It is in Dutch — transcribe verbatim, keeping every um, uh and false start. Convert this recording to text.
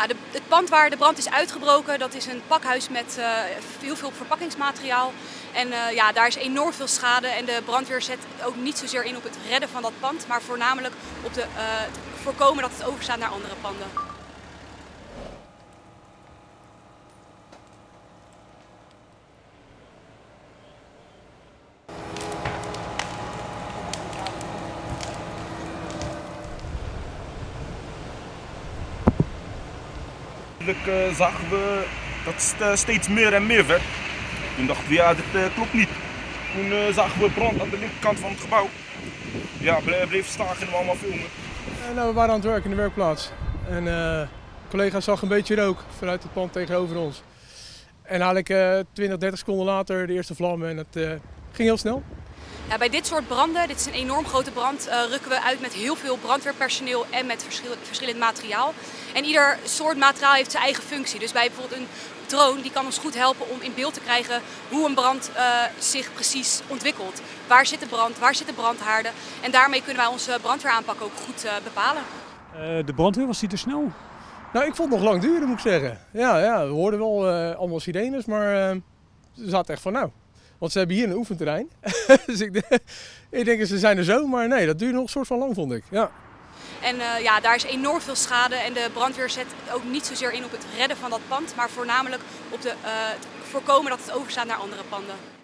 Ja, de, het pand waar de brand is uitgebroken, dat is een pakhuis met uh, heel veel verpakkingsmateriaal. En uh, ja, daar is enorm veel schade en de brandweer zet ook niet zozeer in op het redden van dat pand, maar voornamelijk op de, uh, het voorkomen dat het overslaat naar andere panden. Natuurlijk zagen we dat het steeds meer en meer werd. Toen dachten we, ja, dit klopt niet. Toen zagen we brand aan de linkerkant van het gebouw. Ja, bleef staan, gingen we allemaal filmen. Ja, nou, we waren aan het werk in de werkplaats. En uh, collega zag een beetje rook vanuit het pand tegenover ons. En eigenlijk uh, twintig, dertig seconden later de eerste vlammen en het uh, ging heel snel. Ja, bij dit soort branden, dit is een enorm grote brand, uh, rukken we uit met heel veel brandweerpersoneel en met verschil, verschillend materiaal. En ieder soort materiaal heeft zijn eigen functie. Dus bij bijvoorbeeld een drone, die kan ons goed helpen om in beeld te krijgen hoe een brand uh, zich precies ontwikkelt. Waar zit de brand, waar zitten brandhaarden? En daarmee kunnen wij onze brandweeraanpak ook goed uh, bepalen. Uh, de brandweer, was die te snel? Nou, ik vond het nog lang duren, moet ik zeggen. Ja, ja, we hoorden wel uh, allemaal sirenes, maar uh, ze zaten echt van nou. Want ze hebben hier een oefenterrein, dus ik, ik denk dat ze zijn er zo, maar nee, dat duurde nog een soort van lang, vond ik. Ja. En uh, ja, daar is enorm veel schade en de brandweer zet ook niet zozeer in op het redden van dat pand, maar voornamelijk op de, uh, het voorkomen dat het overslaat naar andere panden.